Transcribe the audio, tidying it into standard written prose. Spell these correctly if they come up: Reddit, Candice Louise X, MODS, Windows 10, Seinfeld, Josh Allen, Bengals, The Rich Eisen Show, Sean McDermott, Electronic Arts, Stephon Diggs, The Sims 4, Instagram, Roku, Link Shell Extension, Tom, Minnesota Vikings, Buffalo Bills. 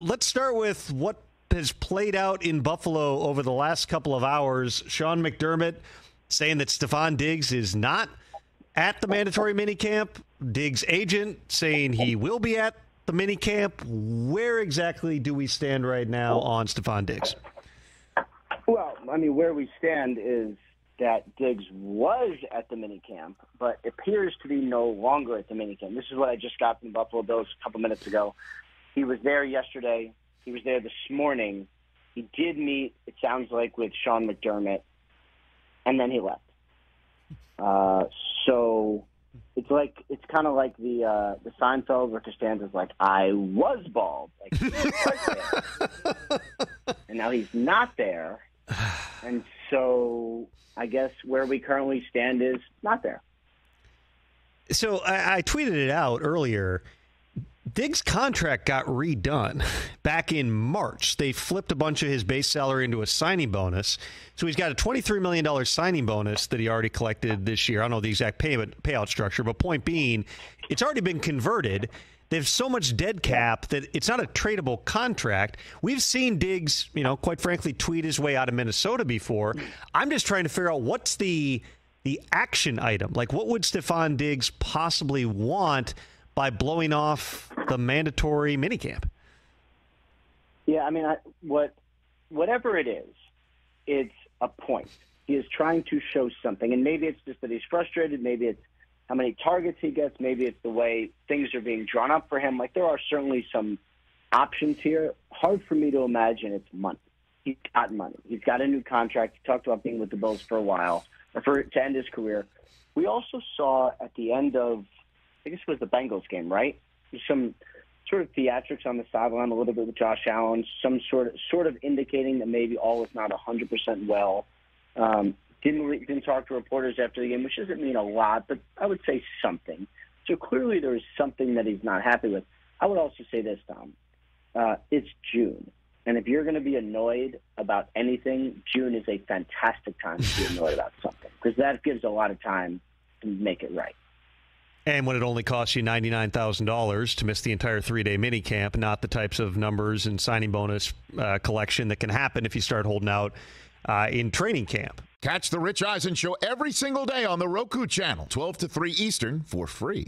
Let's start with what has played out in Buffalo over the last couple of hours. Sean McDermott saying that Stephon Diggs is not at the mandatory minicamp. Diggs' agent saying he will be at the minicamp. Where exactly do we stand right now on Stephon Diggs? Well, I mean, where we stand is that Diggs was at the minicamp, but appears to be no longer at the minicamp. This is what I just got from Buffalo Bills a couple minutes ago. He was there yesterday. He was there this morning. He did meet, it sounds like, with Sean McDermott, and then he left. So it's kind of like the Seinfeld where Costanza's like, I was bald. Like, he was there. And now he's not there. And so I guess where we currently stand is not there. So I tweeted it out earlier. Diggs' contract got redone back in March. They flipped a bunch of his base salary into a signing bonus. So he's got a $23 million signing bonus that he already collected this year. I don't know the exact payout structure, but point being, it's already been converted. They have so much dead cap that it's not a tradable contract. We've seen Diggs, you know, quite frankly, tweet his way out of Minnesota before. I'm just trying to figure out what's the action item. Like, what would Stephon Diggs possibly want by blowing off the mandatory minicamp? Yeah, I mean, whatever it is, it's a point. He is trying to show something, and maybe it's just that he's frustrated. Maybe it's how many targets he gets. Maybe it's the way things are being drawn up for him. Like, there are certainly some options here. Hard for me to imagine it's money. He's got money. He's got a new contract. He talked about being with the Bills for a while, or to end his career. We also saw at the end of, I guess it was the Bengals game, right? Some sort of theatrics on the sideline, a little bit with Josh Allen, some sort of indicating that maybe all is not 100% well. Didn't talk to reporters after the game, which doesn't mean a lot, but I would say something. So clearly there is something that he's not happy with. I would also say this, Tom. It's June, and if you're going to be annoyed about anything, June is a fantastic time to be annoyed about something, because that gives a lot of time to make it right. And when it only costs you $99,000 to miss the entire three-day minicamp, not the types of numbers and signing bonus collection that can happen if you start holding out in training camp. Catch The Rich Eisen Show every single day on the Roku channel, 12 to 3 Eastern, for free.